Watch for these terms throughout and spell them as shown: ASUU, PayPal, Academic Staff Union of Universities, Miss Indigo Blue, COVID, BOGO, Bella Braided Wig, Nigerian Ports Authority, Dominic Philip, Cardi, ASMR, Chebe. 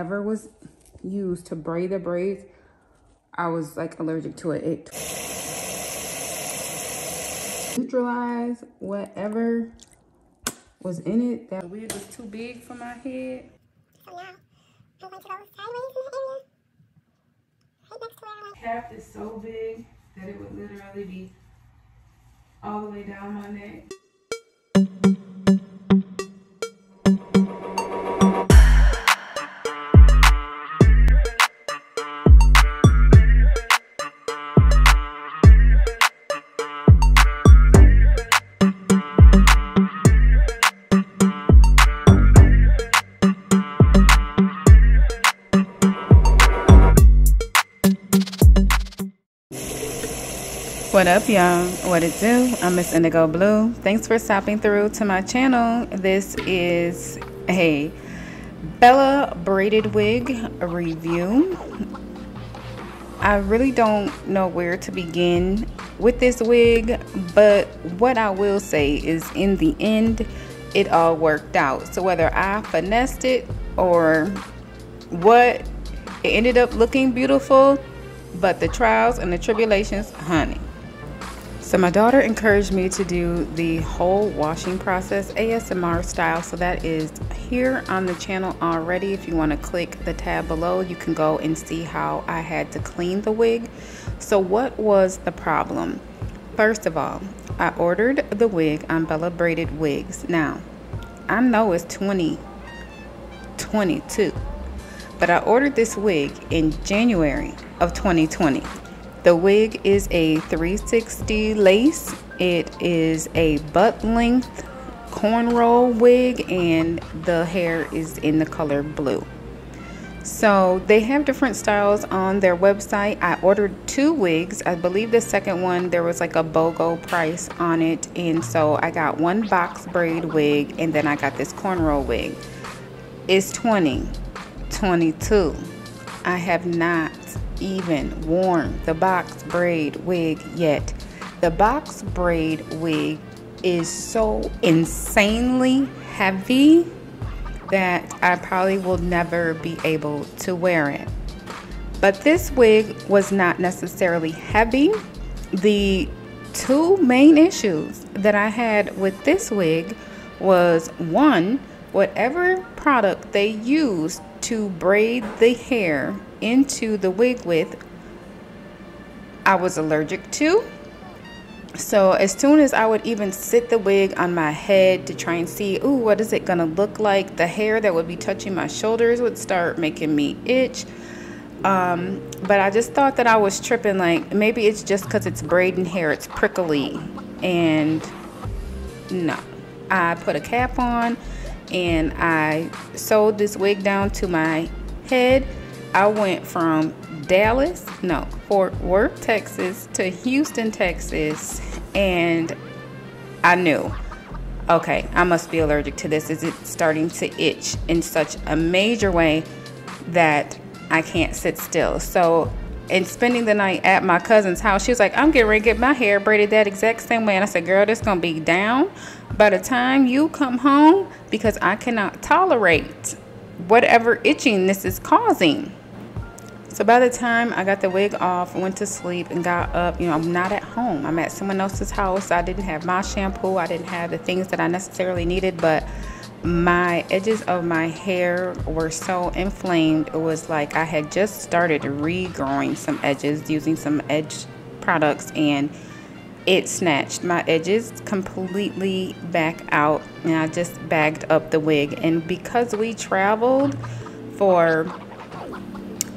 whatever was used to braid the braids, I was like allergic to it. It neutralized whatever was in it. That wig was too big for my head. So now, I'm going to go sideways in the area. Right next to where I'm at. Cap is so big that it would literally be all the way down my neck. What up, y'all? What it do? I'm Miss Indigo Blue. Thanks for stopping through to my channel. This is a Bella Braided Wig review. I really don't know where to begin with this wig, but what I will say is in the end, it all worked out. So whether I finessed it or what, it ended up looking beautiful, but the trials and the tribulations, honey. So my daughter encouraged me to do the whole washing process ASMR style, so that is here on the channel already. If you want to click the tab below, you can go and see how I had to clean the wig. So what was the problem? First of all, I ordered the wig on Bella Braided Wigs. Now, I know it's 2022, but I ordered this wig in January of 2020. The wig is a 360 lace. It is a butt length cornrow wig, and the hair is in the color blue. So they have different styles on their website. I ordered two wigs. I believe the second one, there was like a BOGO price on it. And so I got one box braid wig, and then I got this cornrow wig. It's 2022. I have not even worn the box braid wig yet. The box braid wig is so insanely heavy that I probably will never be able to wear it. But this wig was not necessarily heavy. The two main issues that I had with this wig was, one, whatever product they used to braid the hair into the wig with, I was allergic to. So as soon as I would even sit the wig on my head to try and see, ooh, what is it gonna look like, the hair that would be touching my shoulders would start making me itch. But I just thought that I was tripping, like maybe it's just because it's braiding hair, it's prickly. And no, I put a cap on and I sewed this wig down to my head. I went from Fort Worth, Texas to Houston, Texas, and I knew, okay, I must be allergic to this. Is it starting to itch in such a major way that I can't sit still? So, and spending the night at my cousin's house, she was like, I'm getting ready to get my hair braided that exact same way. And I said, girl, this gonna be down by the time you come home, because I cannot tolerate whatever itching this is causing. So by the time I got the wig off, went to sleep and got up, you know, I'm not at home. I'm at someone else's house. I didn't have my shampoo. I didn't have the things that I necessarily needed, but my edges of my hair were so inflamed. It was like I had just started regrowing some edges using some edge products, and it snatched my edges completely back out, and I just bagged up the wig. And because we traveled for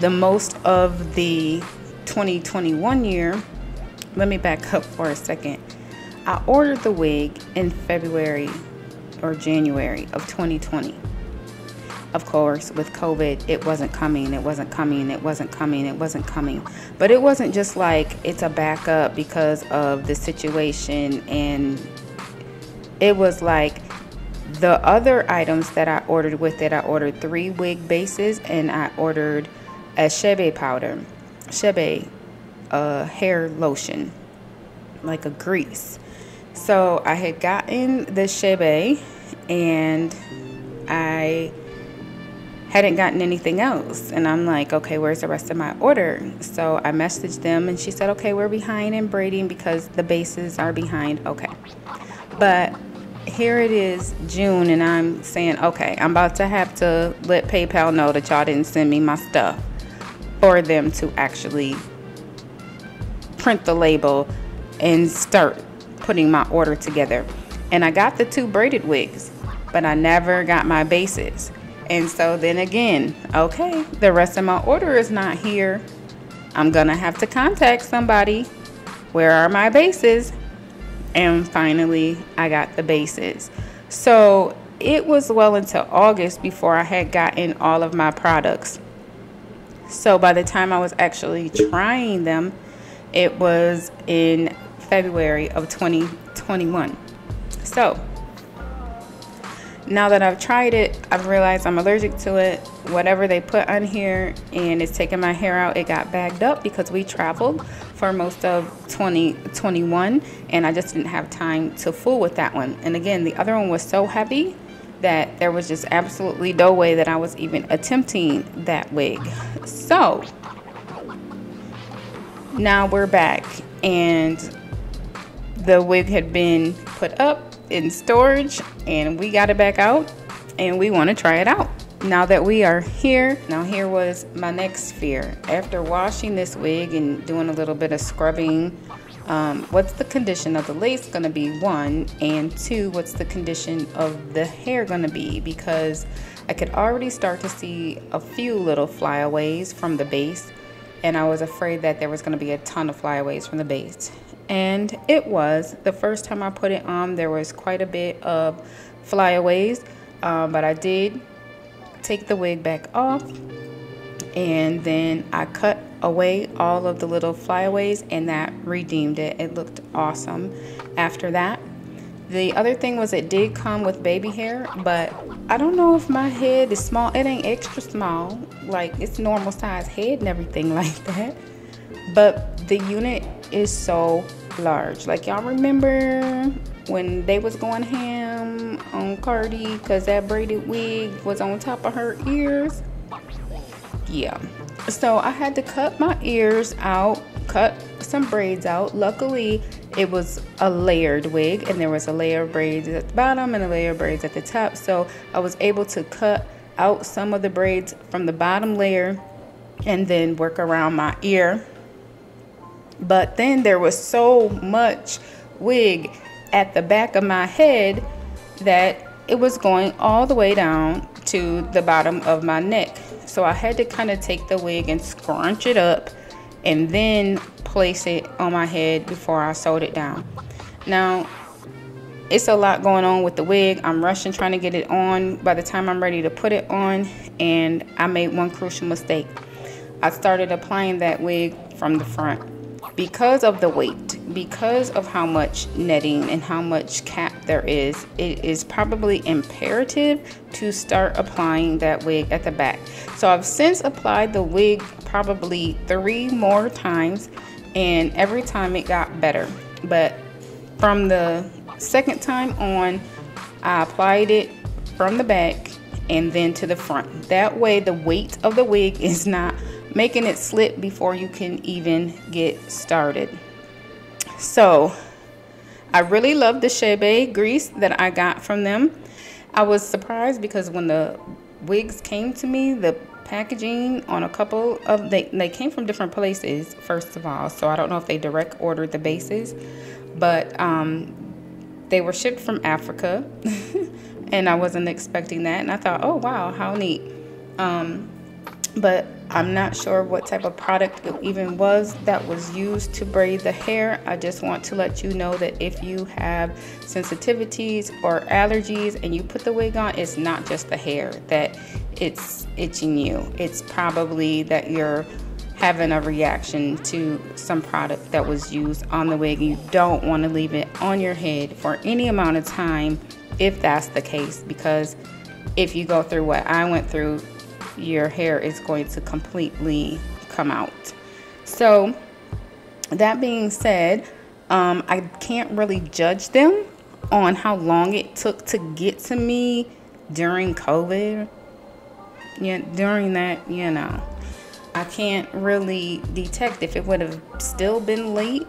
the most of the 2021 year, let me back up for a second. I ordered the wig in February or January of 2020. Of course, with COVID, it wasn't coming, it wasn't coming, it wasn't coming, it wasn't coming. But it wasn't just like it's a backup because of the situation. And it was like the other items that I ordered with it. I ordered 3 wig bases, and I ordered a Chebe powder, Chebe hair lotion, like a grease. So I had gotten the Chebe, and I hadn't gotten anything else. And I'm like, okay, where's the rest of my order? So I messaged them and she said, okay, we're behind in braiding because the bases are behind. Okay. But here it is June and I'm saying, okay, I'm about to have to let PayPal know that y'all didn't send me my stuff for them to actually print the label and start putting my order together. And I got the 2 braided wigs, but I never got my bases. And so then again, okay, the rest of my order is not here. I'm gonna have to contact somebody. Where are my bases? And finally, I got the bases. So it was well into August before I had gotten all of my products. So by the time I was actually trying them, it was in February of 2021. So now that I've tried it, I've realized I'm allergic to it. Whatever they put on here, and it's taking my hair out. It got bagged up because we traveled for most of 2021, and I just didn't have time to fool with that one. And again, the other one was so heavy that there was just absolutely no way that I was even attempting that wig. So now we're back, and the wig had been put up in storage, and we got it back out, and we want to try it out now that we are here. Now here was my next fear. After washing this wig and doing a little bit of scrubbing, what's the condition of the lace going to be, 1, and 2, what's the condition of the hair going to be? Because I could already start to see a few little flyaways from the base, and I was afraid that there was going to be a ton of flyaways from the base. And it was. The first time I put it on, there was quite a bit of flyaways, but I did take the wig back off, and then I cut away all of the little flyaways, and that redeemed it. It looked awesome after that. The other thing was, it did come with baby hair, but I don't know if my head is small. It ain't extra small, like it's normal size head and everything like that, but the unit is so large. Like, y'all remember when they was going ham on Cardi because that braided wig was on top of her ears? Yeah, so I had to cut my ears out, cut some braids out. Luckily, it was a layered wig, and there was a layer of braids at the bottom and a layer of braids at the top, so I was able to cut out some of the braids from the bottom layer and then work around my ear. But then there was so much wig at the back of my head that it was going all the way down to the bottom of my neck. So I had to kind of take the wig and scrunch it up and then place it on my head before I sewed it down. Now, it's a lot going on with the wig. I'm rushing trying to get it on by the time I'm ready to put it on, and I made one crucial mistake. I started applying that wig from the front. Because of the weight, because of how much netting and how much cap there is, it is probably imperative to start applying that wig at the back. So I've since applied the wig probably 3 more times, and every time it got better. But from the second time on, I applied it from the back and then to the front. That way the weight of the wig is not making it slip before you can even get started. So I really love the Chebe grease that I got from them. I was surprised because when the wigs came to me, the packaging on a couple of they came from different places, first of all, so I don't know if they direct ordered the bases, but they were shipped from Africa and I wasn't expecting that, and I thought, oh wow, how neat. But I'm not sure what type of product it even was that was used to braid the hair. I just want to let you know that if you have sensitivities or allergies and you put the wig on, it's not just the hair that it's itching you. It's probably that you're having a reaction to some product that was used on the wig. You don't want to leave it on your head for any amount of time if that's the case, because if you go through what I went through, your hair is going to completely come out. So that being said, I can't really judge them on how long it took to get to me during COVID. during that, you know, I can't really detect if it would have still been late.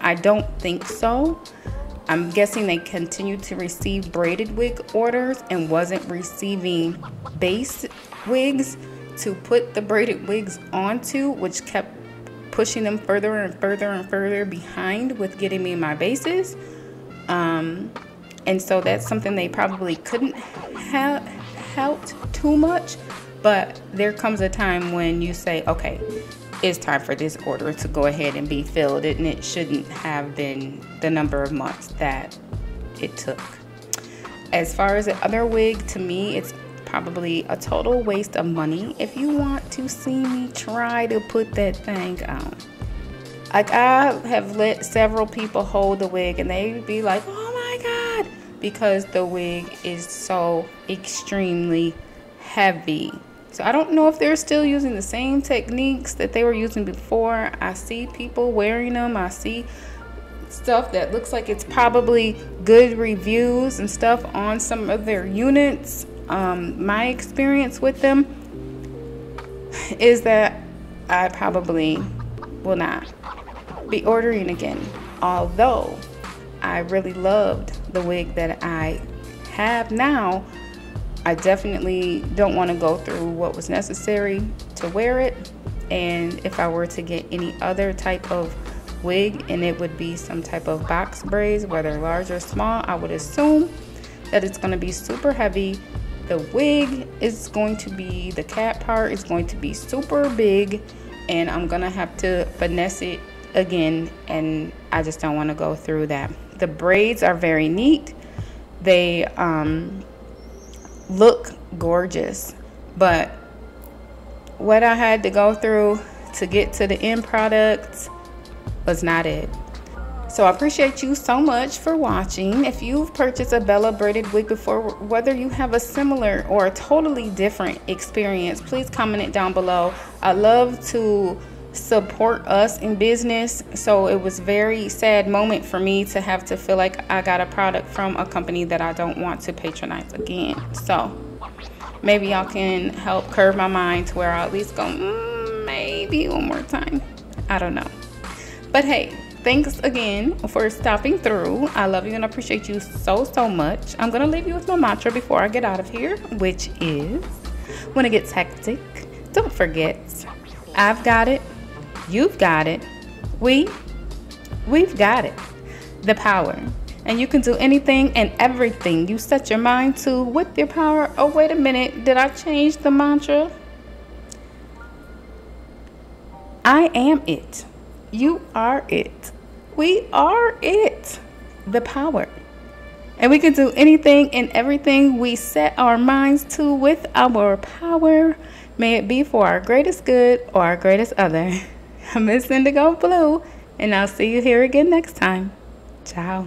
I don't think so. I'm guessing they continued to receive braided wig orders and wasn't receiving base wigs to put the braided wigs onto, which kept pushing them further and further and further behind with getting me my bases. And so that's something they probably couldn't have helped too much. But there comes a time when you say, okay, it's time for this order to go ahead and be filled, and it shouldn't have been the number of months that it took. As far as the other wig, to me, it's probably a total waste of money. If you want to see me try to put that thing on, like, I have let several people hold the wig and they be like, oh my God, because the wig is so extremely heavy. So I don't know if they're still using the same techniques that they were using before. I see people wearing them. I see stuff that looks like it's probably good reviews and stuff on some of their units. My experience with them is that I probably will not be ordering again. Although I really loved the wig that I have now, I definitely don't want to go through what was necessary to wear it. And if I were to get any other type of wig, and it would be some type of box braids, whether large or small, I would assume that it's going to be super heavy. The wig is going to be, the cap part is going to be super big, and I'm going to have to finesse it again, and I just don't want to go through that. The braids are very neat. They look gorgeous, but what I had to go through to get to the end product was not it. So I appreciate you so much for watching. If you've purchased a Bella braided wig before, whether you have a similar or a totally different experience, please comment it down below. I love to support us in business, so it was very sad moment for me to have to feel like I got a product from a company that I don't want to patronize again. So maybe y'all can help curb my mind to where I'll at least go maybe one more time. I don't know. But hey, thanks again for stopping through. I love you and appreciate you so much. I'm gonna leave you with my mantra before I get out of here, which is, when it gets hectic, don't forget, I've got it. You've got it. We've got it. The power. And you can do anything and everything you set your mind to with your power. Oh, wait a minute. Did I change the mantra? I am it. You are it. We are it. The power. And we can do anything and everything we set our minds to with our power. May it be for our greatest good or our greatest other. I'm Miss Indigo Blue, and I'll see you here again next time. Ciao.